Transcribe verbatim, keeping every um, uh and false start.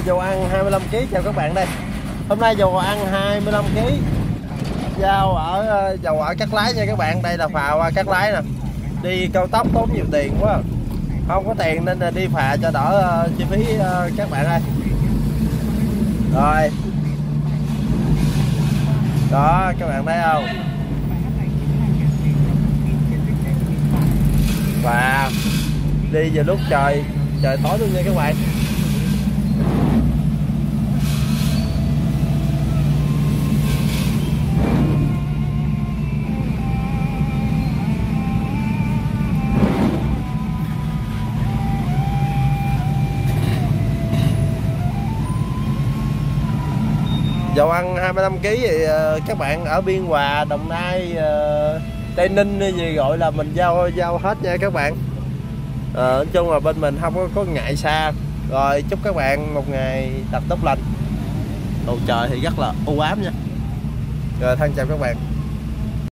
Dầu ăn hai mươi lăm ký, chào các bạn đây. Hôm nay dầu ăn hai mươi lăm ký giao ở dầu ở Cát Lái nha các bạn. Đây là phà qua Cát Lái nè. Đi cao tốc tốn nhiều tiền quá, không có tiền nên là đi phà cho đỡ chi phí các bạn ơi. Rồi đó các bạn thấy không, và đi về lúc trời trời tối luôn nha các bạn. Dầu ăn hai mươi lăm ký thì các bạn ở Biên Hòa, Đồng Nai, Tây Ninh gì gọi là mình giao giao hết nha các bạn. À, nói chung là bên mình không có, có ngại xa. Rồi chúc các bạn một ngày đặt tốt lành. Bầu trời thì rất là u ám nha. Rồi thân chào các bạn.